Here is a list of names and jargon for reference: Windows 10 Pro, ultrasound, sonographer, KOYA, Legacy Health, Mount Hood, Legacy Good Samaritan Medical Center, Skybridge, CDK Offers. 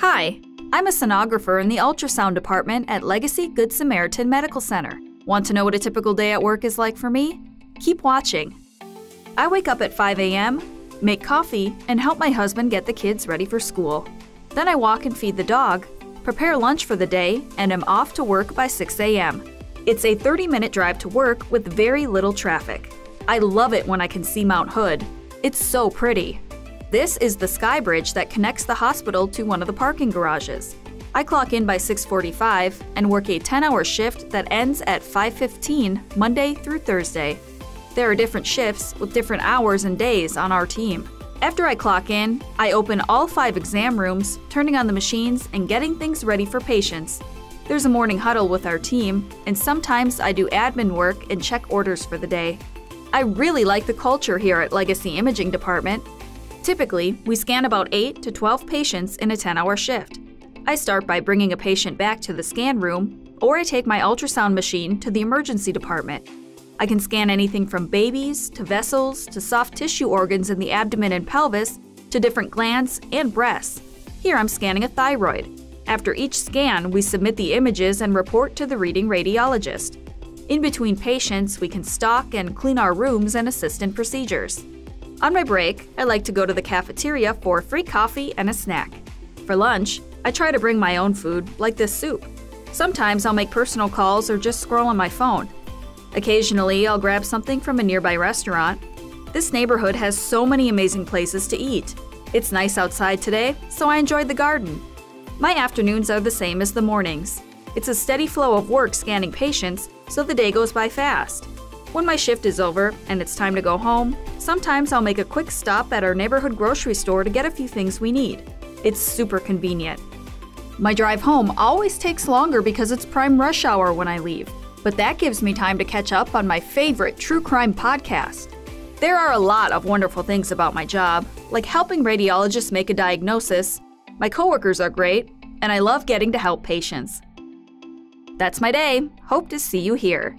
Hi, I'm a sonographer in the ultrasound department at Legacy Good Samaritan Medical Center. Want to know what a typical day at work is like for me? Keep watching. I wake up at 5 a.m., make coffee, and help my husband get the kids ready for school. Then I walk and feed the dog, prepare lunch for the day, and am off to work by 6 a.m. It's a 30-minute drive to work with very little traffic. I love it when I can see Mount Hood. It's so pretty. This is the Skybridge that connects the hospital to one of the parking garages. I clock in by 6:45 and work a 10-hour shift that ends at 5:15 Monday through Thursday. There are different shifts with different hours and days on our team. After I clock in, I open all 5 exam rooms, turning on the machines and getting things ready for patients. There's a morning huddle with our team, and sometimes I do admin work and check orders for the day. I really like the culture here at Legacy Imaging Department. Typically, we scan about 8 to 12 patients in a 10-hour shift. I start by bringing a patient back to the scan room, or I take my ultrasound machine to the emergency department. I can scan anything from babies, to vessels, to soft tissue organs in the abdomen and pelvis, to different glands and breasts. Here I'm scanning a thyroid. After each scan, we submit the images and report to the reading radiologist. In between patients, we can stock and clean our rooms and assist in procedures. On my break, I like to go to the cafeteria for free coffee and a snack. For lunch, I try to bring my own food, like this soup. Sometimes I'll make personal calls or just scroll on my phone. Occasionally, I'll grab something from a nearby restaurant. This neighborhood has so many amazing places to eat. It's nice outside today, so I enjoyed the garden. My afternoons are the same as the mornings. It's a steady flow of work scanning patients, so the day goes by fast. When my shift is over and it's time to go home, sometimes I'll make a quick stop at our neighborhood grocery store to get a few things we need. It's super convenient. My drive home always takes longer because it's prime rush hour when I leave, but that gives me time to catch up on my favorite true crime podcast. There are a lot of wonderful things about my job, like helping radiologists make a diagnosis. My coworkers are great, and I love getting to help patients. That's my day. Hope to see you here.